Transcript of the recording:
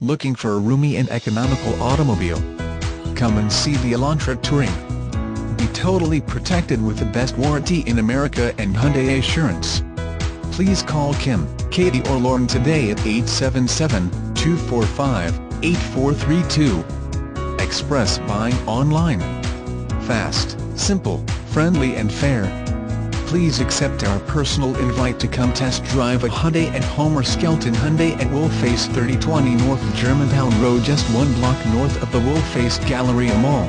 Looking for a roomy and economical automobile? Come and see the Elantra Touring. Be totally protected with the best warranty in America and Hyundai Assurance. Please call Kim, Katie or Lauren today at 877-245-8432. Express buying online. Fast, simple, friendly and fair. Please accept our personal invite to come test drive a Hyundai at Homer Skelton Hyundai at Wolfface 3020 North Germantown Road, just one block north of the Wolfface Galleria Mall.